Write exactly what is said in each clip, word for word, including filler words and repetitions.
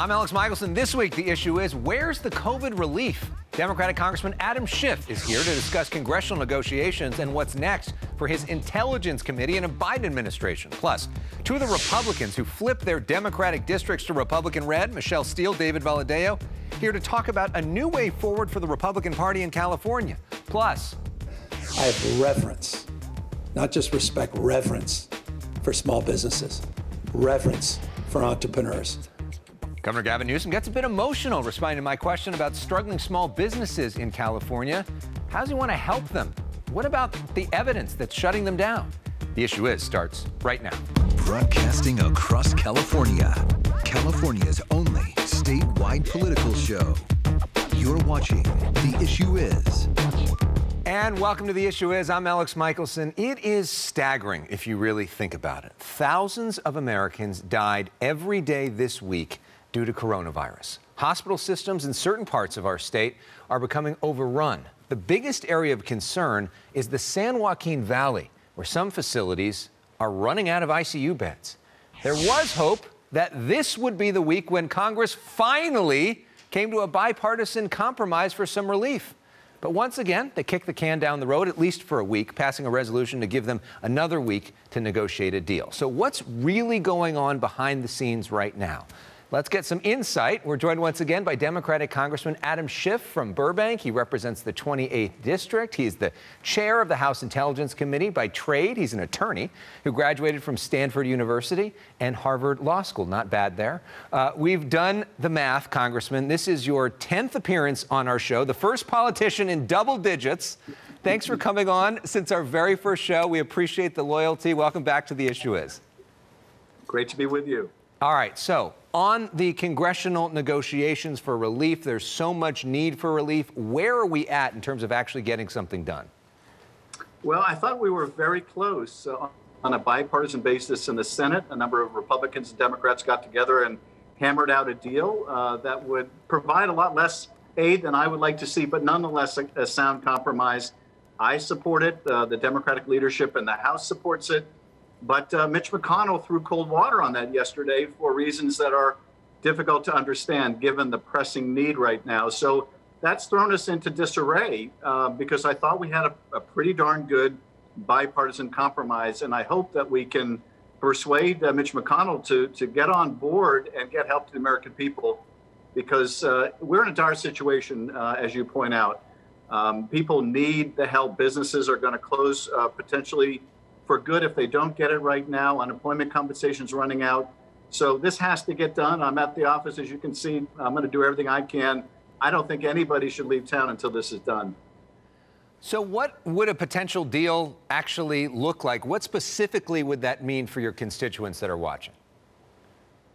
I'm Elex Michaelson. This week, the issue is, where's the COVID relief? Democratic Congressman Adam Schiff is here to discuss congressional negotiations and what's next for his Intelligence Committee and a Biden administration. Plus, two of the Republicans who flipped their Democratic districts to Republican red, Michelle Steel, David Valadao, here to talk about a new way forward for the Republican Party in California. Plus, I have reverence, not just respect, reverence for small businesses, reverence for entrepreneurs. Governor Gavin Newsom gets a bit emotional responding to my question about struggling small businesses in California. How does he want to help them? What about the evidence that's shutting them down? The issue is starts right now. Broadcasting across California, California's only statewide political show. You're watching The Issue Is. And welcome to The Issue Is. I'm Elex Michaelson. It is staggering if you really think about it. Thousands of Americans died every day this week due to coronavirus. Hospital systems in certain parts of our state are becoming overrun. The biggest area of concern is the San Joaquin Valley, where some facilities are running out of I C U beds. There was hope that this would be the week when Congress finally came to a bipartisan compromise for some relief. But once again, they kicked the can down the road, at least for a week, passing a resolution to give them another week to negotiate a deal. So what's really going on behind the scenes right now? Let's get some insight. We're joined once again by Democratic Congressman Adam Schiff from Burbank. He represents the twenty-eighth District. He's the chair of the House Intelligence Committee by trade. He's an attorney who graduated from Stanford University and Harvard Law School. Not bad there. Uh, we've done the math, Congressman. This is your tenth appearance on our show, the first politician in double digits. Thanks for coming on since our very first show. We appreciate the loyalty. Welcome back to The Issue Is. Great to be with you. All right, so on the congressional negotiations for relief, there's so much need for relief. Where are we at in terms of actually getting something done? Well, I thought we were very close. Uh, on a bipartisan basis in the Senate, a number of Republicans and Democrats got together and hammered out a deal uh, that would provide a lot less aid than I would like to see, but nonetheless a, a sound compromise. I support it. Uh, the Democratic leadership in the House supports it. But uh, Mitch McConnell threw cold water on that yesterday for reasons that are difficult to understand, given the pressing need right now. So that's thrown us into disarray uh, because I thought we had a, a pretty darn good bipartisan compromise. And I hope that we can persuade uh, Mitch McConnell to, to get on board and get help to the American people, because uh, we're in a dire situation, uh, as you point out. Um, people need the help. Businesses are going to close uh, potentially for good if they don't get it right now. Unemployment compensation is running out. So this has to get done. I'm at the office, as you can see. I'm going to do everything I can. I don't think anybody should leave town until this is done. So what would a potential deal actually look like? What specifically would that mean for your constituents that are watching?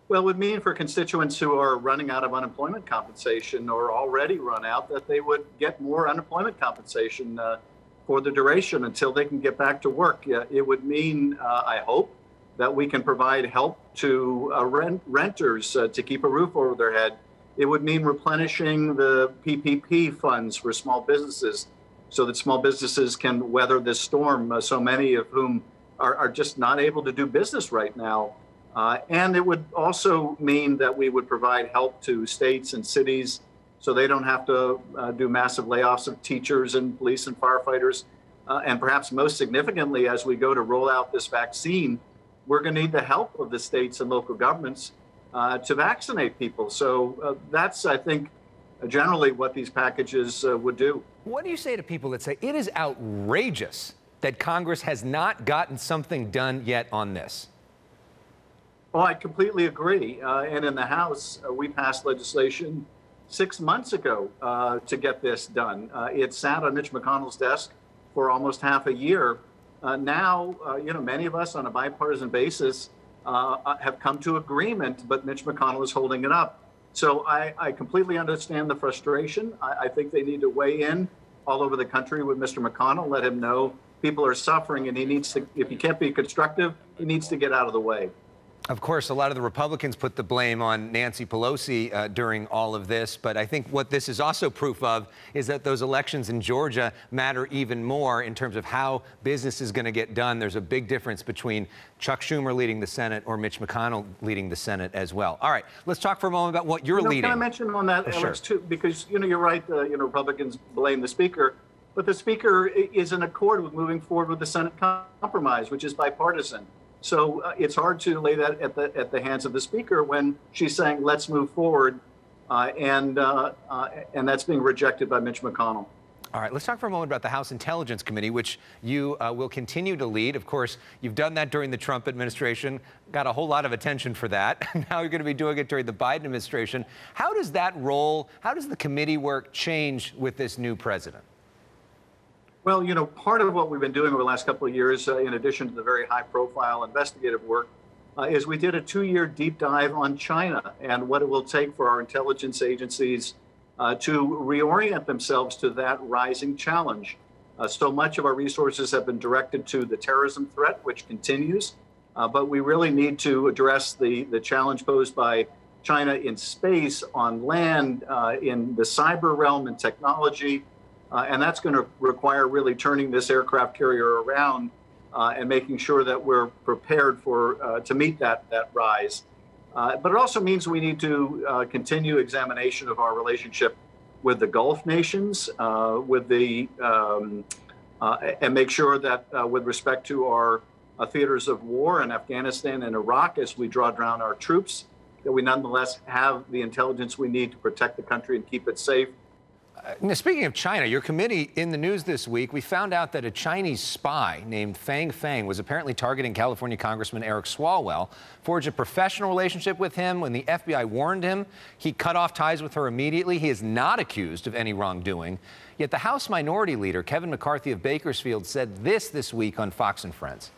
Well, it would mean for constituents who are running out of unemployment compensation or already run out that they would get more unemployment compensation uh, for the duration until they can get back to work. Yeah, it would mean, uh, I hope, that we can provide help to uh, rent renters uh, to keep a roof over their head. It would mean replenishing the P P P funds for small businesses so that small businesses can weather this storm, uh, so many of whom are, are just not able to do business right now. Uh, and it would also mean that we would provide help to states and cities so they don't have to uh, do massive layoffs of teachers and police and firefighters. Uh, and perhaps most significantly, as we go to roll out this vaccine, we're going to need the help of the states and local governments uh, to vaccinate people. So uh, that's, I think, uh, generally what these packages uh, would do. What do you say to people that say it is outrageous that Congress has not gotten something done yet on this? Well, I completely agree. Uh, and in the House, uh, we passed legislation six months ago uh, to get this done. Uh, it sat on Mitch McConnell's desk for almost half a year. Uh, now, uh, you know, many of us on a bipartisan basis uh, have come to agreement, but Mitch McConnell is holding it up. So I, I completely understand the frustration. I, I think they need to weigh in all over the country with Mister McConnell, let him know people are suffering and he needs to, if he can't be constructive, he needs to get out of the way. Of course, a lot of the Republicans put the blame on Nancy Pelosi uh, during all of this, but I think what this is also proof of is that those elections in Georgia matter even more in terms of how business is going to get done. There's a big difference between Chuck Schumer leading the Senate or Mitch McConnell leading the Senate as well. All right, let's talk for a moment about what you're you know, leading. Can I mention on that, Alex, sure. too, because, you know, you're right, uh, you know, Republicans blame the Speaker, but the Speaker is in accord with moving forward with the Senate compromise, which is bipartisan. So uh, it's hard to lay that at the at the hands of the Speaker when she's saying, let's move forward. Uh, and uh, uh, and that's being rejected by Mitch McConnell. All right, let's talk for a moment about the House Intelligence Committee, which you uh, will continue to lead. Of course, you've done that during the Trump administration, got a whole lot of attention for that. Now you're going to be doing it during the Biden administration. How does that role, how does the committee work change with this new president? Well, you know, part of what we've been doing over the last couple of years, uh, in addition to the very high-profile investigative work, uh, is we did a two-year deep dive on China and what it will take for our intelligence agencies uh, to reorient themselves to that rising challenge. Uh, so much of our resources have been directed to the terrorism threat, which continues, uh, but we really need to address the, the challenge posed by China in space, on land, uh, in the cyber realm, in technology. Uh, and that's going to require really turning this aircraft carrier around uh, and making sure that we're prepared for uh, to meet that that rise. Uh, but it also means we need to uh, continue examination of our relationship with the Gulf nations, uh, with the um, uh, and make sure that uh, with respect to our uh, theaters of war in Afghanistan and Iraq, as we draw down our troops, that we nonetheless have the intelligence we need to protect the country and keep it safe. Now, speaking of China, your committee in the news this week, we found out that a Chinese spy named Fang Fang was apparently targeting California Congressman Eric Swalwell, forged a professional relationship with him. When the F B I warned him, he cut off ties with her immediately. He is not accused of any wrongdoing. Yet the House Minority Leader, Kevin McCarthy of Bakersfield, said this this week on Fox and Friends.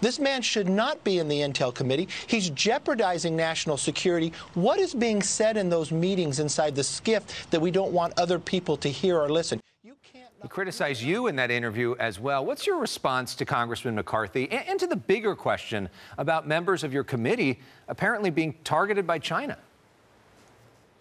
This man should not be in the Intel Committee. He's jeopardizing national security. What is being said in those meetings inside the SCIF that we don't want other people to hear or listen? You can't. He criticized you in that interview as well. What's your response to Congressman McCarthy and to the bigger question about members of your committee apparently being targeted by China?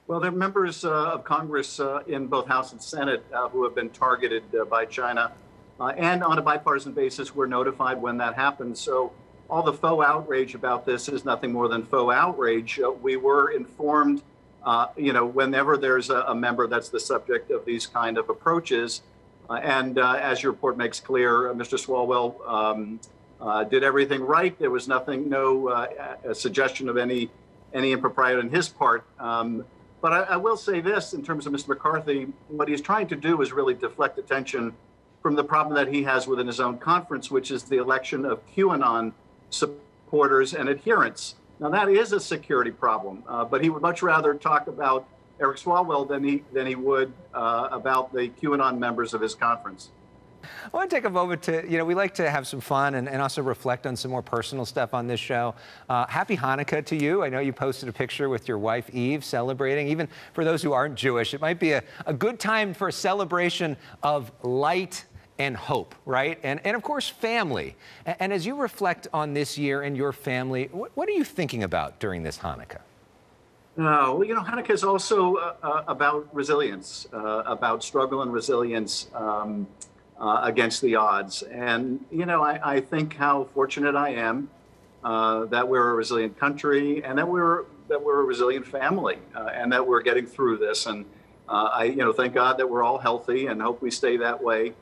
Well, there are members uh, of Congress uh, in both House and Senate uh, who have been targeted uh, by China. Uh, and on a bipartisan basis, we're notified when that happens. So all the faux outrage about this is nothing more than faux outrage. Uh, we were informed, uh, you know, whenever there's a, a member that's the subject of these kind of approaches. Uh, and uh, as your report makes clear, uh, Mister Swalwell um, uh, did everything right. There was nothing, no uh, a suggestion of any any impropriety on his part. Um, but I, I will say this in terms of Mister McCarthy, what he's trying to do is really deflect attention from the problem that he has within his own conference, which is the election of QAnon supporters and adherents. Now, that is a security problem, uh, but he would much rather talk about Eric Swalwell than he, than he would uh, about the QAnon members of his conference. I want to take a moment to, you know, we like to have some fun and, and also reflect on some more personal stuff on this show. Uh, happy Hanukkah to you. I know you posted a picture with your wife, Eve, celebrating. Even for those who aren't Jewish, it might be a, a good time for a celebration of light and hope, right? And, and of course, family. And, and as you reflect on this year and your family, what, what are you thinking about during this Hanukkah? No, well, you know, Hanukkah is also uh, about resilience, uh, about struggle and resilience. Um, Uh, against the odds. And, you know, I, I think how fortunate I am uh, that we're a resilient country and that we're that we're a resilient family uh, and that we're getting through this. And uh, I, you know, thank God that we're all healthy and hope we stay that way.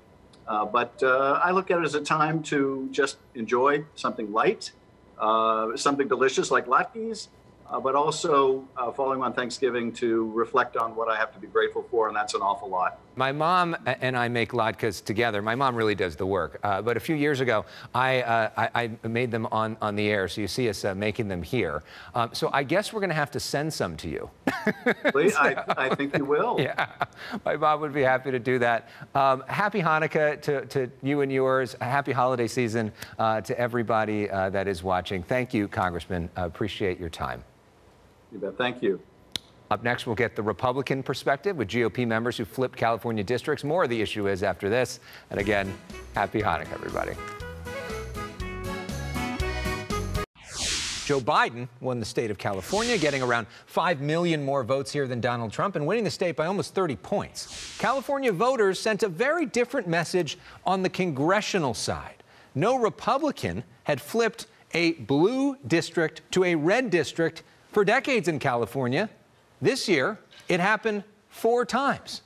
Uh, but uh, I look at it as a time to just enjoy something light, uh, something delicious like latkes, uh, but also uh, following on Thanksgiving to reflect on what I have to be grateful for, and that's an awful lot. My mom and I make latkes together. My mom really does the work. Uh, but a few years ago, I, uh, I, I made them on, on the air, so you see us uh, making them here. Um, so I guess we're going to have to send some to you. Please, so, I, I think you will. Yeah, my mom would be happy to do that. Um, happy Hanukkah to, to you and yours. Happy holiday season uh, to everybody uh, that is watching. Thank you, Congressman. Uh, appreciate your time. You bet. Thank you. Up next, we'll get the Republican perspective with G O P members who flipped California districts. More of the issue is after this. And again, happy Hanukkah, everybody. Joe Biden won the state of California, getting around five million more votes here than Donald Trump and winning the state by almost thirty points. California voters sent a very different message on the congressional side. No Republican had flipped a blue district to a red district for decades in California. This year, it happened four times.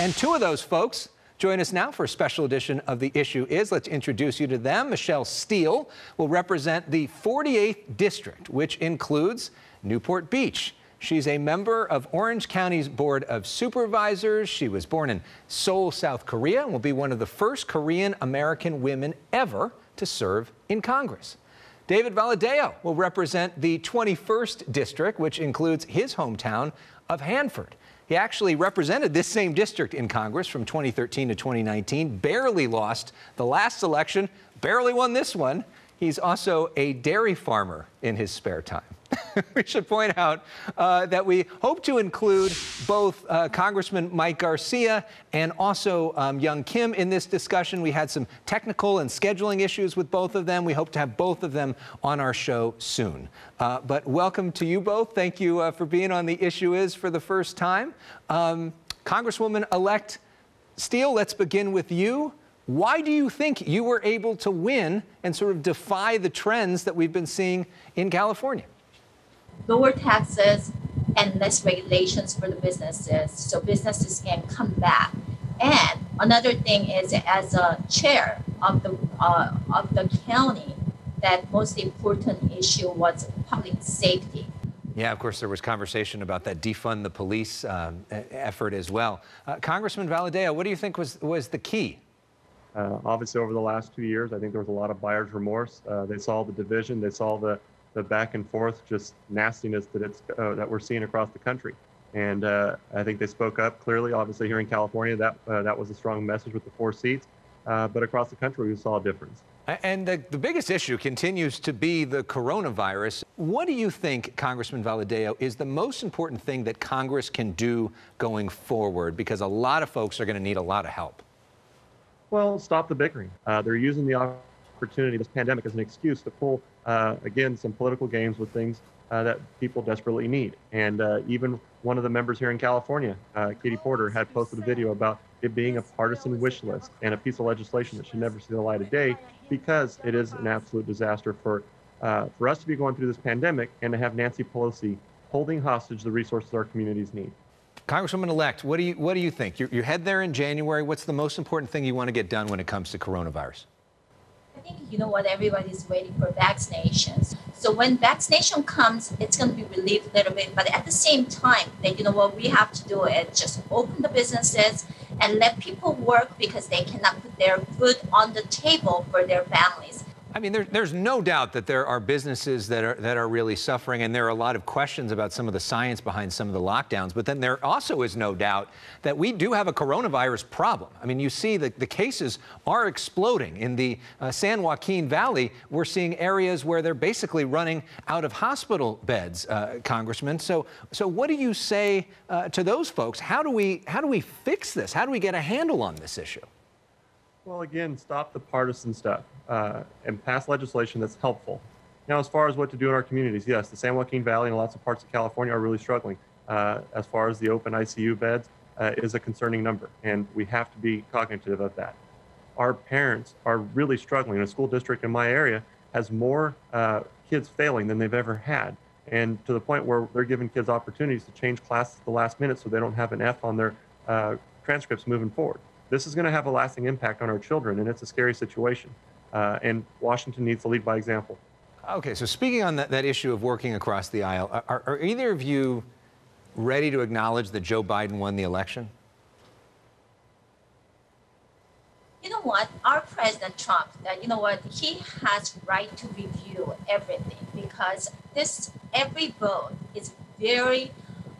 And two of those folks join us now for a special edition of The Issue Is. Let's introduce you to them. Michelle Steel will represent the forty-eighth District, which includes Newport Beach. She's a member of Orange County's Board of Supervisors. She was born in Seoul, South Korea, and will be one of the first Korean-American women ever to serve in Congress. David Valadao will represent the twenty-first District, which includes his hometown of Hanford. He actually represented this same district in Congress from twenty thirteen to twenty nineteen, barely lost the last election, barely won this one. He's also a dairy farmer in his spare time. We should point out uh, that we hope to include both uh, Congressman Mike Garcia and also um, Young Kim in this discussion. We had some technical and scheduling issues with both of them. We hope to have both of them on our show soon. Uh, but welcome to you both. Thank you uh, for being on The Issue Is for the first time. Um, Congresswoman-elect Steele, let's begin with you. Why do you think you were able to win and sort of defy the trends that we've been seeing in California? Lower taxes and less regulations for the businesses, so businesses can come back. And another thing is, as a chair of the uh, of the county, that most important issue was public safety. Yeah, of course, there was conversation about that defund the police um, effort as well. Uh, Congressman Valadao, what do you think was was the key? Uh, obviously, over the last two years, I think there was a lot of buyer's remorse. Uh, they saw the division. They saw the the back and forth, just nastiness that it's uh, that we're seeing across the country, and uh, I think they spoke up clearly. Obviously, here in California, that uh, that was a strong message with the four seats, uh, but across the country, we saw a difference. And the, the biggest issue continues to be the coronavirus. What do you think, Congressman Valadao, is the most important thing that Congress can do going forward? Because a lot of folks are going to need a lot of help. Well, stop the bickering. Uh, they're using the opportunity, this pandemic, as an excuse to pull. Uh, again, some political games with things uh, that people desperately need. And uh, even one of the members here in California, uh, Katie Porter, had posted a video about it being a partisan wish list and a piece of legislation that should never see the light of day, because it is an absolute disaster for, uh, for us to be going through this pandemic and to have Nancy Pelosi holding hostage the resources our communities need. Congresswoman-elect, what do you, what do you think? You, you head there in January. What's the most important thing you want to get done when it comes to coronavirus? I think, you know what, everybody's waiting for vaccinations. So when vaccination comes, it's going to be relieved a little bit. But at the same time, that, you know what we have to do is just open the businesses and let people work, because they cannot put their food on the table for their families. I mean, there, there's no doubt that there are businesses that are, that are really suffering, and there are a lot of questions about some of the science behind some of the lockdowns. But then there also is no doubt that we do have a coronavirus problem. I mean, you see the, the cases are exploding. In the uh, San Joaquin Valley, we're seeing areas where they're basically running out of hospital beds, uh, Congressman. So, so what do you say uh, to those folks? How do we, how do we fix this? How do we get a handle on this issue? Well, again, stop the partisan stuff uh, and pass legislation that's helpful. Now, as far as what to do in our communities, yes, the San Joaquin Valley and lots of parts of California are really struggling. Uh, as far as the open I C U beds uh, is a concerning number, and we have to be cognitive of that. Our parents are really struggling. A school district in my area has more uh, kids failing than they've ever had, and to the point where they're giving kids opportunities to change classes at the last minute so they don't have an F on their uh, transcripts moving forward. This is going to have a lasting impact on our children, and it's a scary situation. Uh, and Washington needs to lead by example. Okay, so speaking on that, that issue of working across the aisle, are, are either of you ready to acknowledge that Joe Biden won the election? You know what? Our President Trump, you know what? He has right to review everything, because this, every vote is very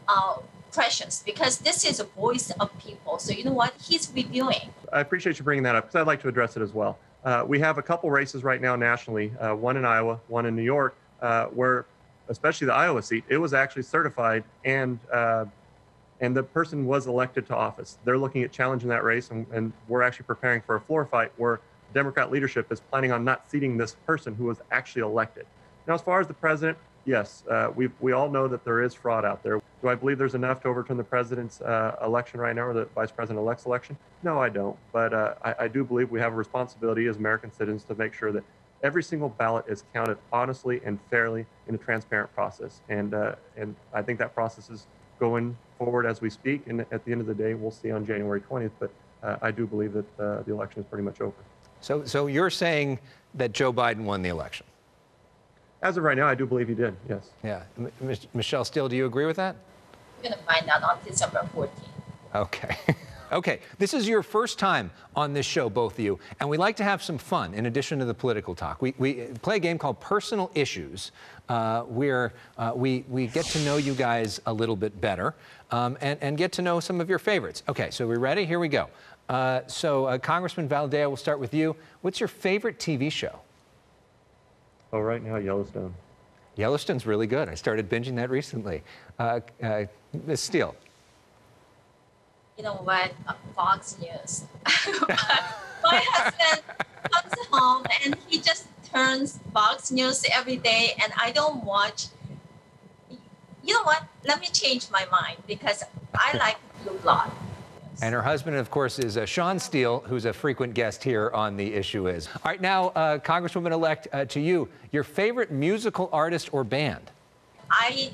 uh, precious, because this is a voice of people. So you know what? He's reviewing. I appreciate you bringing that up, because I'd like to address it as well. Uh, we have a couple races right now nationally, uh, one in Iowa, one in New York, uh, where especially the Iowa seat, it was actually certified, and uh, and the person was elected to office. They're looking at challenging that race, and, and we're actually preparing for a floor fight where Democrat leadership is planning on not seating this person who was actually elected. Now, as far as the president, yes, uh, we we all know that there is fraud out there. Do I believe there's enough to overturn the president's uh, election right now, or the vice president-elect's election? No, I don't. But uh, I, I do believe we have a responsibility as American citizens to make sure that every single ballot is counted honestly and fairly in a transparent process. And uh, and I think that process is going forward as we speak. And at the end of the day, we'll see on January twentieth. But uh, I do believe that uh, the election is pretty much over. So, so you're saying that Joe Biden won the election? As of right now, I do believe he did, yes. Yeah. M- Michelle Steele, do you agree with that? We're going to find out on December fourteenth. Okay. Okay. This is your first time on this show, both of you, and we like to have some fun in addition to the political talk. We, we play a game called Personal Issues, uh, where uh, we, we get to know you guys a little bit better um, and, and get to know some of your favorites. Okay, so we're ready? Here we go. Uh, so, uh, Congressman Valadao, we'll start with you. What's your favorite T V show? Oh, right now, Yellowstone. Yellowstone's really good. I started binging that recently. Uh, uh, Miz Steele. You know what? Uh, Fox News. My husband comes home and he just turns Fox News every day, and I don't watch. You know what? Let me change my mind because I like Blue Blood. And her husband, of course, is uh, Sean Steele, who's a frequent guest here on The Issue Is. All right, now, uh, Congresswoman-elect, uh, to you, your favorite musical artist or band? I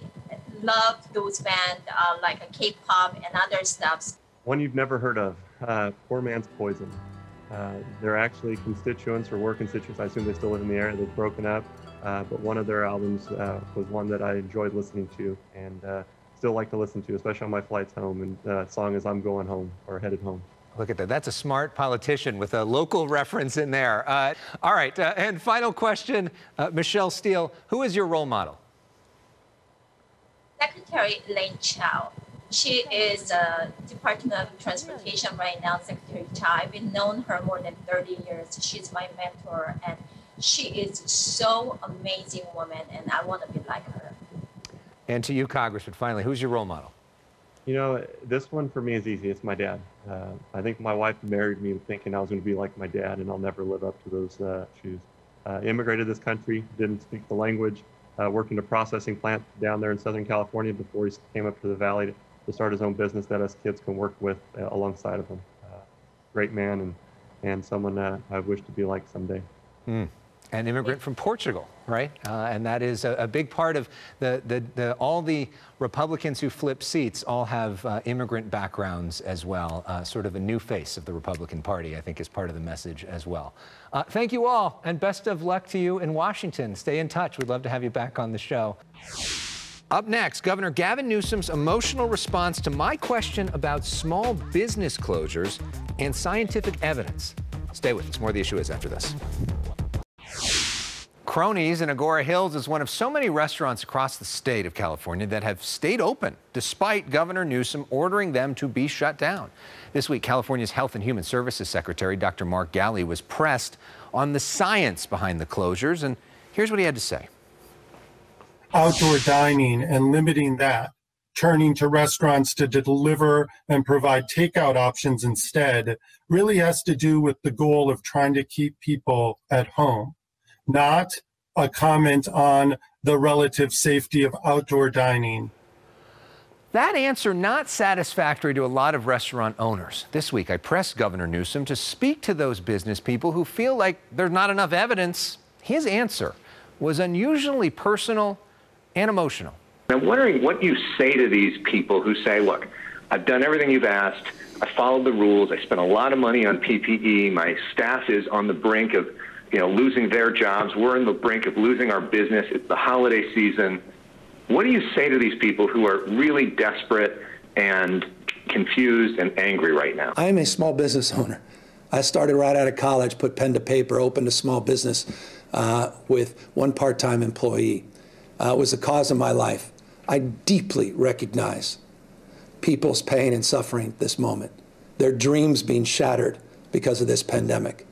love those bands, uh, like a K-pop and other stuff. One you've never heard of, uh, Poor Man's Poison. Uh, they're actually constituents, or were constituents, I assume they still live in the area, they've broken up, uh, but one of their albums uh, was one that I enjoyed listening to, and uh, still like to listen to, especially on my flights home, and that uh, song is I'm Going Home, or Headed Home. Look at that. That's a smart politician with a local reference in there. Uh, all right, uh, and final question, uh, Michelle Steele, who is your role model? Secretary Elaine Chao. She is uh, Department of Transportation right now, Secretary Chao. I've known her more than thirty years. She's my mentor, and she is so amazing woman, and I want to be like her. And to you, Congressman, finally, who's your role model? You know, this one for me is easy. It's my dad. Uh, I think my wife married me thinking I was going to be like my dad, and I'll never live up to those uh, shoes. Uh, immigrated to this country, didn't speak the language, uh, worked in a processing plant down there in Southern California before he came up to the Valley to, to start his own business that us kids can work with uh, alongside of him. Uh, great man, and, and someone uh, I wish to be like someday. Mm. An immigrant from Portugal, right? Uh, and that is a, a big part of the, the, the, all the Republicans who flip seats all have uh, immigrant backgrounds as well. Uh, sort of a new face of the Republican Party, I think, is part of the message as well. Uh, thank you all, and best of luck to you in Washington. Stay in touch. We'd love to have you back on the show. Up next, Governor Gavin Newsom's emotional response to my question about small business closures and scientific evidence. Stay with us. More of The Issue Is after this. Cronies in Agora Hills is one of so many restaurants across the state of California that have stayed open despite Governor Newsom ordering them to be shut down. This week, California's Health and Human Services Secretary Doctor Mark Ghaly was pressed on the science behind the closures, and here's what he had to say. Outdoor dining and limiting that, turning to restaurants to deliver and provide takeout options instead, really has to do with the goal of trying to keep people at home. Not a comment on the relative safety of outdoor dining. That answer not satisfactory to a lot of restaurant owners. This week, I pressed Governor Newsom to speak to those business people who feel like there's not enough evidence. His answer was unusually personal and emotional. I'm wondering what you say to these people who say, look, I've done everything you've asked. I followed the rules. I spent a lot of money on P P E. My staff is on the brink of you know, losing their jobs. We're on the brink of losing our business. It's the holiday season. What do you say to these people who are really desperate and confused and angry right now? I am a small business owner. I started right out of college, put pen to paper, opened a small business uh, with one part-time employee. Uh, it was the cause of my life. I deeply recognize people's pain and suffering at this moment, their dreams being shattered because of this pandemic.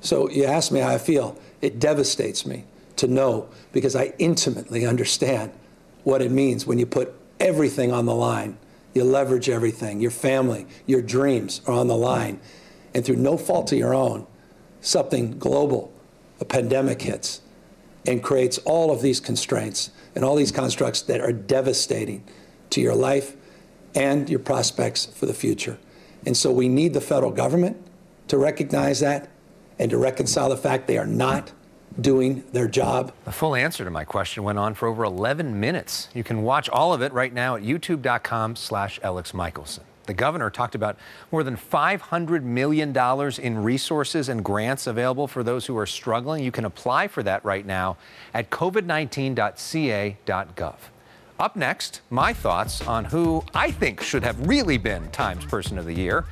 So you ask me how I feel. It devastates me to know, because I intimately understand what it means when you put everything on the line. You leverage everything. Your family, your dreams are on the line. And through no fault of your own, something global, a pandemic hits. and creates all of these constraints and all these constructs that are devastating to your life and your prospects for the future. And so we need the federal government to recognize that and to reconcile the fact they are not doing their job. The full answer to my question went on for over eleven minutes. You can watch all of it right now at youtube dot com slash Elex Michaelson. The governor talked about more than five hundred million dollars in resources and grants available for those who are struggling. You can apply for that right now at covid nineteen dot c a dot gov. Up next, my thoughts on who I think should have really been Times Person of the Year.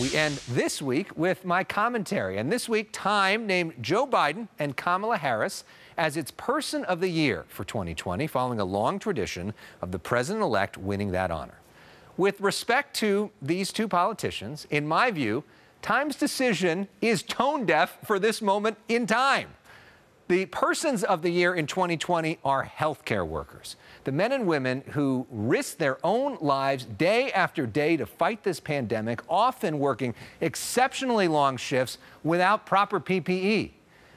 We end this week with my commentary. And this week, Time named Joe Biden and Kamala Harris as its Person of the Year for twenty twenty, following a long tradition of the president-elect winning that honor. With respect to these two politicians, in my view, Time's decision is tone-deaf for this moment in time. The Persons of the Year in twenty twenty are healthcare workers, the men and women who risk their own lives day after day to fight this pandemic, often working exceptionally long shifts without proper P P E.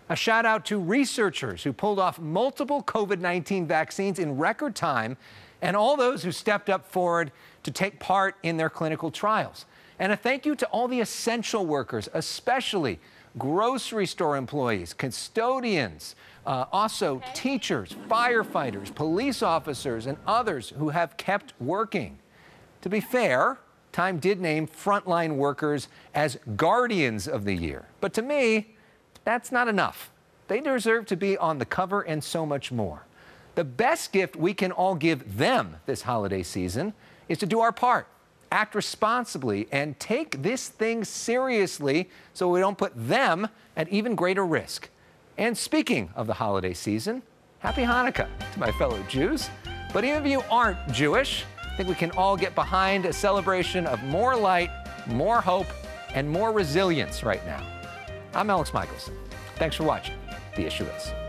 A shout out to researchers who pulled off multiple COVID nineteen vaccines in record time, and all those who stepped up forward to take part in their clinical trials. And a thank you to all the essential workers, especially grocery store employees, custodians, uh, also okay. teachers, firefighters, police officers, and others who have kept working. To be fair, Time did name frontline workers as Guardians of the Year. But to me, that's not enough. They deserve to be on the cover and so much more. The best gift we can all give them this holiday season is to do our part. Act responsibly and take this thing seriously so we don't put them at even greater risk. And speaking of the holiday season, happy Hanukkah to my fellow Jews. But even if you aren't Jewish, I think we can all get behind a celebration of more light, more hope, and more resilience right now. I'm Elex Michaelson. Thanks for watching The Issue Is.